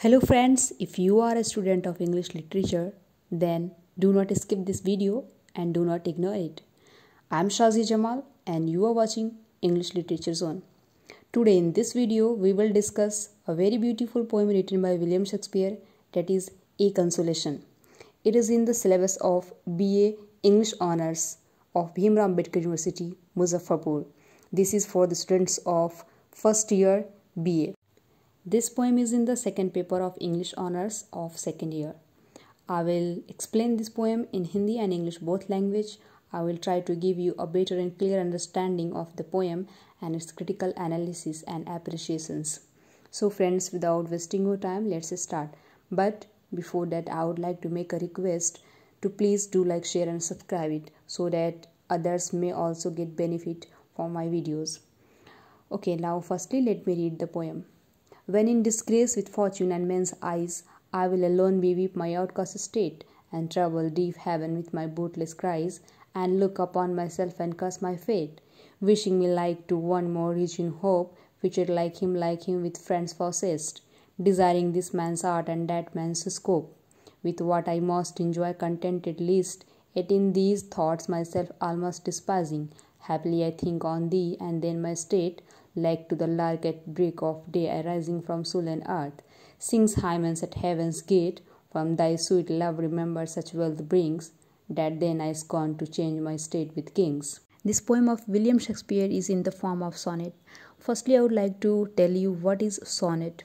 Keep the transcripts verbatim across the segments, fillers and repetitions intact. Hello friends, if you are a student of English literature, then do not skip this video and do not ignore it. I am Shazia Jamal and you are watching English Literature Zone. Today in this video, we will discuss a very beautiful poem written by William Shakespeare, that is A Consolation. It is in the syllabus of B A English Honours of Bhimrao Bedkar University, Muzaffarpur. This is for the students of first year B A. This poem is in the second paper of English Honours of second year. I will explain this poem in Hindi and English both language. I will try to give you a better and clear understanding of the poem and its critical analysis and appreciations. So friends, without wasting your time, let's start. But before that, I would like to make a request to please do like, share and subscribe it so that others may also get benefit from my videos. Okay, now firstly let me read the poem. When in disgrace with fortune and men's eyes, I will alone beweep my outcast state, and trouble deep heaven with my bootless cries, and look upon myself and curse my fate, wishing me like to one more rich in hope, featured like him, like him with friends possessed, desiring this man's art and that man's scope, with what I most enjoy contented least, yet in these thoughts myself almost despising, happily I think on thee, and then my state, like to the lark at break of day arising from soul and earth, sings hymns at heaven's gate, from thy sweet love remember such wealth brings, that then I scorn to change my state with kings. This poem of William Shakespeare is in the form of sonnet. Firstly, I would like to tell you what is sonnet.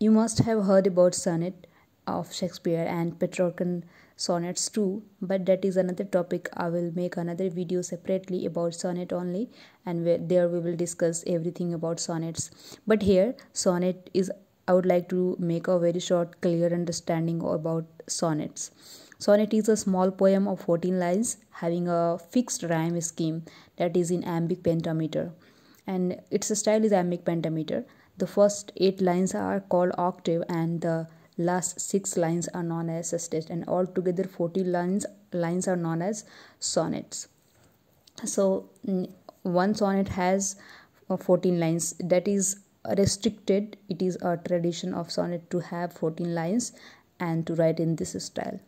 You must have heard about sonnet of Shakespeare and Petrarchan sonnets too, but that is another topic. I will make another video separately about sonnet only, and there we will discuss everything about sonnets. But here sonnet is, I would like to make a very short clear understanding about sonnets. Sonnet is a small poem of fourteen lines having a fixed rhyme scheme, that is in iambic pentameter, and its style is iambic pentameter. The first eight lines are called octave and the last six lines are known as sestet, and altogether forty lines lines are known as sonnets. So one sonnet has fourteen lines, that is restricted. It is a tradition of sonnet to have fourteen lines and to write in this style.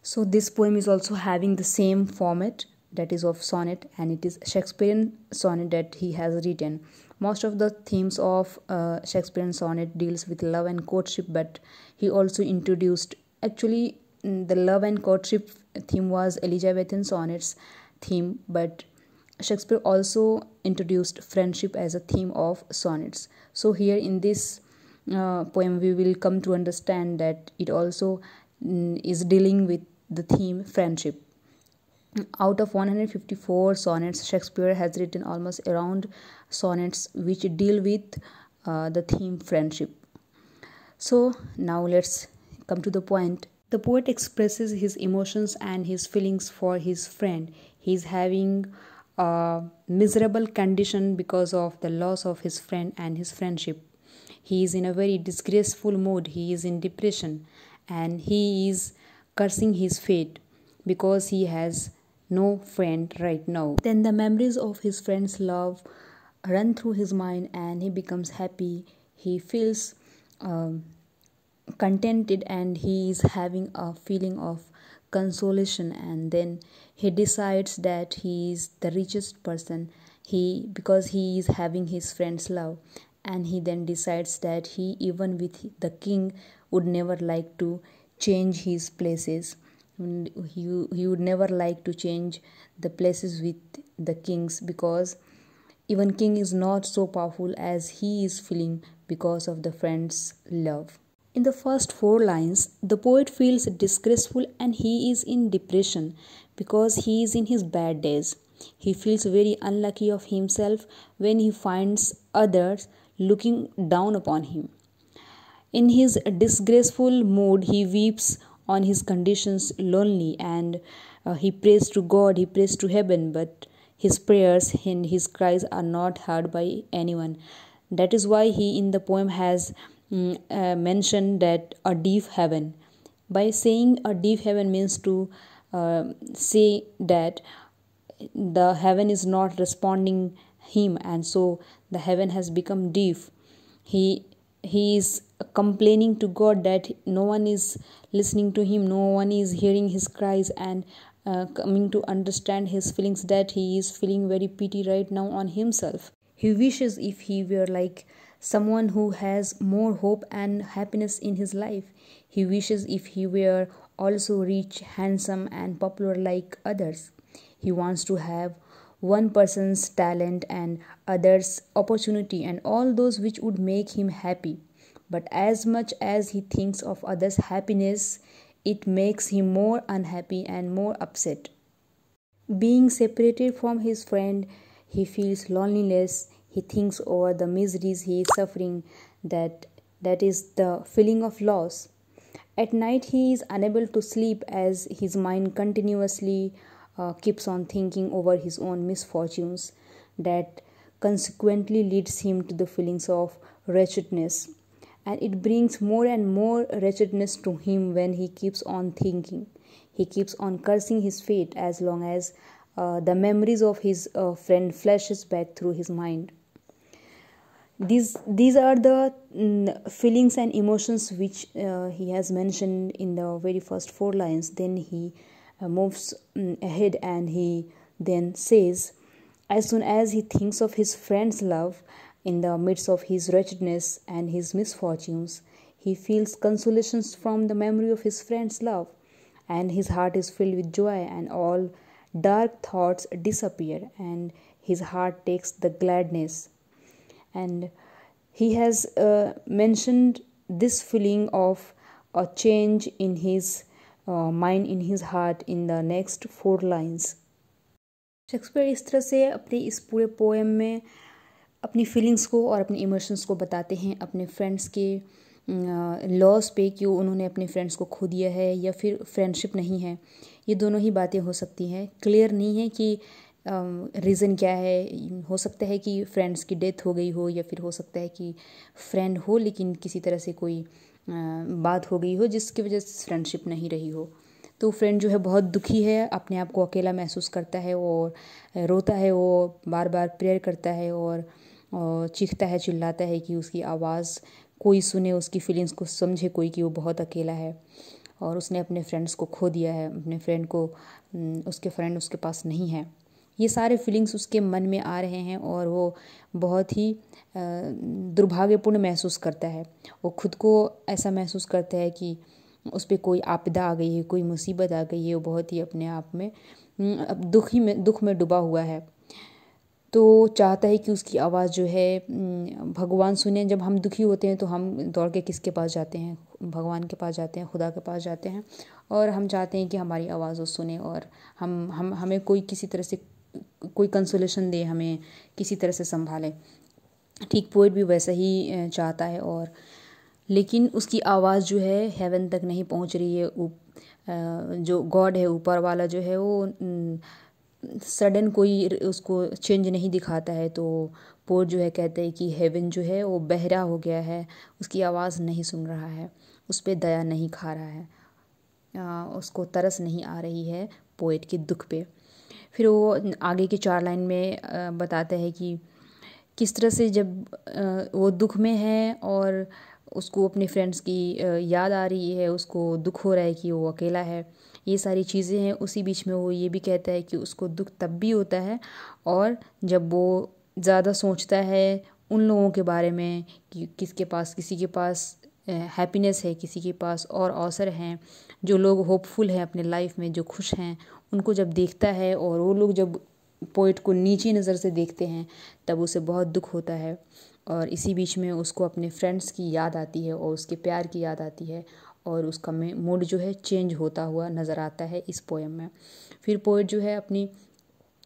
So this poem is also having the same format, that is of sonnet, and it is Shakespearean sonnet that he has written. Most of the themes of uh, Shakespearean sonnet deals with love and courtship, but he also introduced, actually the love and courtship theme was Elizabethan sonnets theme, but Shakespeare also introduced friendship as a theme of sonnets. So here in this uh, poem we will come to understand that it also is dealing with the theme friendship. Out of one hundred fifty-four sonnets, Shakespeare has written almost around sonnets which deal with uh, the theme friendship. So now let's come to the point. The poet expresses his emotions and his feelings for his friend. He is having a miserable condition because of the loss of his friend and his friendship. He is in a very disgraceful mood. He is in depression. And he is cursing his fate because he has no friend right now. Then the memories of his friend's love run through his mind and he becomes happy. He feels um, contented and he is having a feeling of consolation, and then he decides that he is the richest person he because he is having his friend's love. And he then decides that he, even with the king, would never like to change his places. He, he would never like to change the places with the kings, because even king is not so powerful as he is feeling because of the friend's love. In the first four lines, the poet feels disgraceful and he is in depression because he is in his bad days. He feels very unlucky of himself when he finds others looking down upon him. In his disgraceful mood, he weeps on his conditions lonely, and uh, he prays to God, he prays to heaven, but his prayers and his cries are not heard by anyone. That is why he in the poem has um, uh, mentioned that a deep heaven. By saying a deep heaven means to uh, say that the heaven is not responding him, and so the heaven has become deaf. He he is complaining to God that no one is listening to him, no one is hearing his cries, and uh, coming to understand his feelings, that he is feeling very pity right now on himself. He wishes if he were like someone who has more hope and happiness in his life. He wishes if he were also rich, handsome, and popular like others. He wants to have one person's talent and others' opportunity and all those which would make him happy. But as much as he thinks of others' happiness, it makes him more unhappy and more upset. Being separated from his friend, he feels loneliness. He thinks over the miseries he is suffering, that that is the feeling of loss. At night, he is unable to sleep as his mind continuously uh, keeps on thinking over his own misfortunes, that consequently leads him to the feelings of wretchedness. And it brings more and more wretchedness to him when he keeps on thinking. He keeps on cursing his fate as long as uh, the memories of his uh, friend flashes back through his mind. These, these are the mm, feelings and emotions which uh, he has mentioned in the very first four lines. Then he uh, moves mm, ahead and he then says, as soon as he thinks of his friend's love, in the midst of his wretchedness and his misfortunes, he feels consolations from the memory of his friend's love, and his heart is filled with joy, and all dark thoughts disappear, and his heart takes the gladness. And he has uh, mentioned this feeling of a change in his uh, mind, in his heart, in the next four lines. Shakespeare इस तरह से अपने इस पूरे poem में अपनी feelings को और अपने इमोशंस को बताते हैं अपने फ्रेंड्स के लॉस पे, क्यों उन्होंने अपने फ्रेंड्स को खो दिया है या फिर फ्रेंडशिप नहीं है. ये दोनों ही बातें हो सकती हैं. क्लियर नहीं है कि रीज़न क्या है. हो सकता है कि फ्रेंड्स की डेथ हो गई हो, या फिर हो सकता है कि फ्रेंड हो लेकिन किसी तरह से कोई बात हो गई हो जिसकी वजह से फ्रेंडशिप नहीं रही हो. तो फ्रेंड जो है बहुत दुखी है, अपने आप को अकेला महसूस करता है और रोता है. वो बार बार प्रेयर करता है और चीखता है, चिल्लाता है कि उसकी आवाज़ कोई सुने, उसकी फीलिंग्स को समझे कोई कि वो बहुत अकेला है और उसने अपने फ्रेंड्स को खो दिया है, अपने फ्रेंड को, उसके फ्रेंड उसके पास नहीं है. ये सारे फीलिंग्स उसके मन में आ रहे हैं और वो बहुत ही दुर्भाग्यपूर्ण महसूस करता है. वो खुद को ऐसा महसूस करता है कि उस पर कोई आपदा आ गई है, कोई मुसीबत आ गई है. वो बहुत ही अपने आप में अब दुख ही में दुख में डूबा हुआ है. तो चाहता है कि उसकी आवाज़ जो है भगवान सुने. जब हम दुखी होते हैं तो हम दौड़ के किसके पास जाते हैं? भगवान के पास जाते हैं, खुदा के पास जाते हैं, और हम चाहते हैं कि हमारी आवाज़ वो सुने और हम हम हमें कोई किसी तरह से कोई कंसोलेशन दे, हमें किसी तरह से संभाले. ठीक पोएट भी वैसा ही चाहता है, और लेकिन उसकी आवाज़ जो है हेवन तक नहीं पहुंच रही है. जो गॉड है, ऊपर वाला जो है, वो सडन कोई उसको चेंज नहीं दिखाता है. तो पोएट जो है कहते हैं कि हेवन जो है वो बहरा हो गया है, उसकी आवाज़ नहीं सुन रहा है, उस पर दया नहीं खा रहा है, उसको तरस नहीं आ रही है पोएट के दुख पे. फिर वो आगे के चार लाइन में बताता है कि किस तरह से जब वो दुख में है और उसको अपने फ्रेंड्स की याद आ रही है, उसको दुख हो रहा है कि वो अकेला है, ये सारी चीज़ें हैं. उसी बीच में वो ये भी कहता है कि उसको दुख तब भी होता है और जब वो ज़्यादा सोचता है उन लोगों के बारे में कि किसके पास किसी के पास हैप्पीनेस है, किसी के पास और अवसर हैं, जो लोग होपफुल हैं अपने लाइफ में, जो खुश हैं, उनको जब देखता है और वो लोग जब पोएट को नीची नज़र से देखते हैं तब उसे बहुत दुख होता है. और इसी बीच में उसको अपने फ्रेंड्स की याद आती है और उसके प्यार की याद आती है, और उसका मूड जो है चेंज होता हुआ नज़र आता है इस पोएम में. फिर पोएट जो है अपनी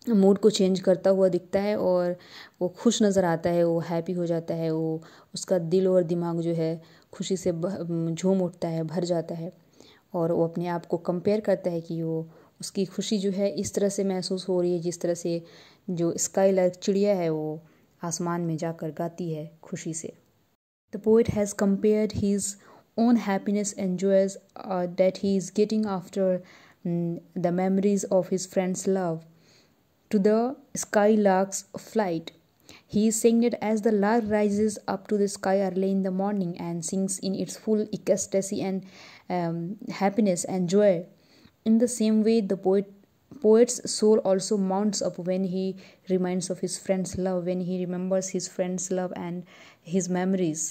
मूड को चेंज करता हुआ दिखता है और वो खुश नज़र आता है, वो हैप्पी हो जाता है, वो उसका दिल और दिमाग जो है खुशी से झूम उठता है, भर जाता है. और वो अपने आप को कंपेयर करता है कि वो उसकी खुशी जो है इस तरह से महसूस हो रही है जिस तरह से जो स्काईलार्क चिड़िया है वो आसमान में जाकर गाती है खुशी से. The poet has compared his own happiness and joys that he is getting after the memories of his friends love to the skylarks flight. He is sainted as the lark rises up to the sky early in the morning and sings in its full ecstasy and um, happiness and joy. In the same way, the poet poet's soul also mounts up when he reminds of his friend's love, when he remembers his friend's love and his memories.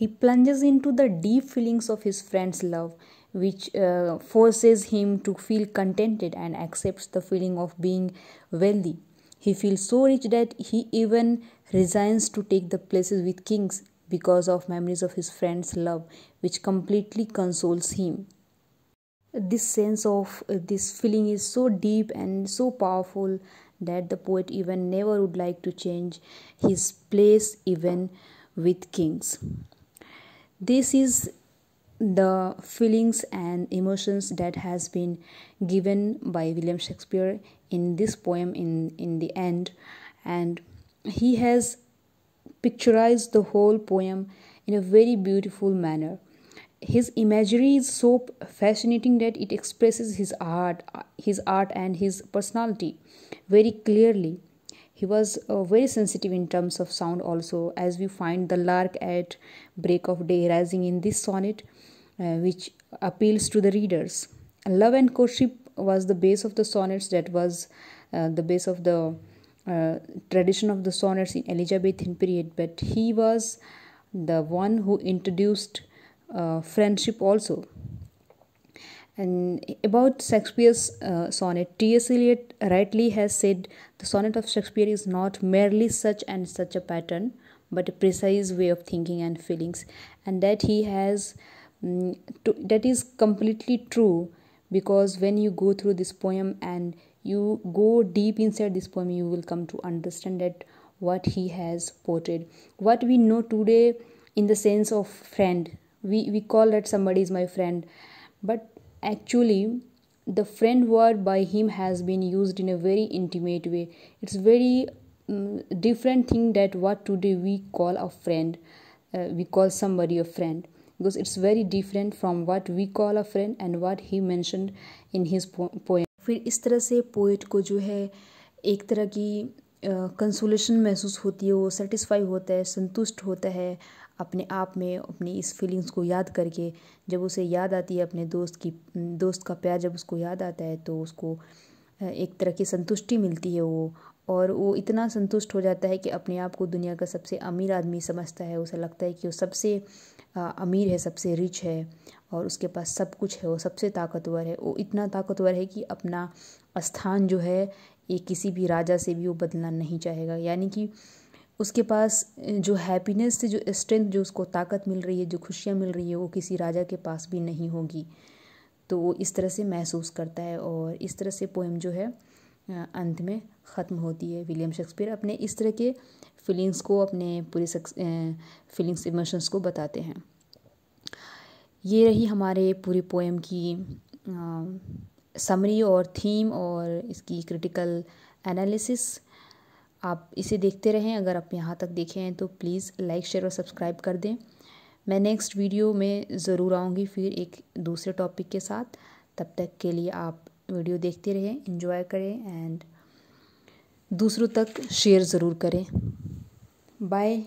He plunges into the deep feelings of his friend's love, which uh, forces him to feel contented and accepts the feeling of being wealthy. He feels so rich that he even resigns to take the places with kings because of memories of his friend's love, which completely consoles him. This sense of uh, this feeling is so deep and so powerful that the poet even never would like to change his place even with kings. This is the feelings and emotions that has been given by William Shakespeare in this poem in, in the end, and he has picturized the whole poem in a very beautiful manner. His imagery is so fascinating that it expresses his art, his art and his personality very clearly. He was uh, very sensitive in terms of sound also, as we find the lark at break of day rising in this sonnet, uh, which appeals to the readers. Love and courtship was the base of the sonnets, that was uh, the base of the uh, tradition of the sonnets in Elizabethan period, but he was the one who introduced Uh, friendship also. And about Shakespeare's uh, sonnet, T S Eliot rightly has said, the sonnet of Shakespeare is not merely such and such a pattern, but a precise way of thinking and feelings, and that he has um, to, that is completely true, because when you go through this poem and you go deep inside this poem, you will come to understand that what he has portrayed, what we know today in the sense of friend. We we call that somebody is my friend, but actually the friend word by him has been used in a very intimate way. It's very um, different thing that what today we call a friend. Uh, we call somebody a friend because it's very different from what we call a friend and what he mentioned in his poem. फिर इस तरह से poet को जो है एक तरह की कंसोलेशन महसूस होती है, वो सेटिस्फाई होता है, संतुष्ट होता है अपने आप में अपनी इस फीलिंग्स को याद करके. जब उसे याद आती है अपने दोस्त की दोस्त का प्यार, जब उसको याद आता है तो उसको एक तरह की संतुष्टि मिलती है वो, और वो इतना संतुष्ट हो जाता है कि अपने आप को दुनिया का सबसे अमीर आदमी समझता है. उसे लगता है कि वो सबसे अमीर है, सबसे रिच है और उसके पास सब कुछ है, वो सबसे ताकतवर है. वो इतना ताकतवर है कि अपना स्थान जो है ये किसी भी राजा से भी वो बदलना नहीं चाहेगा. यानी कि उसके पास जो हैप्पीनेस से जो स्ट्रेंथ, जो उसको ताकत मिल रही है, जो खुशियाँ मिल रही है, वो किसी राजा के पास भी नहीं होगी. तो वो इस तरह से महसूस करता है और इस तरह से पोएम जो है अंत में ख़त्म होती है. विलियम शेक्सपियर अपने इस तरह के फीलिंग्स को, अपने पूरे फीलिंग्स इमोशंस को बताते हैं. ये रही हमारे पूरी पोएम की समरी और थीम और इसकी क्रिटिकल एनालिसिस. आप इसे देखते रहें. अगर आप यहाँ तक देखे हैं तो प्लीज़ लाइक, शेयर और सब्सक्राइब कर दें. मैं नेक्स्ट वीडियो में ज़रूर आऊँगी फिर एक दूसरे टॉपिक के साथ. तब तक के लिए आप वीडियो देखते रहें, एंजॉय करें एंड दूसरों तक शेयर ज़रूर करें. बाय.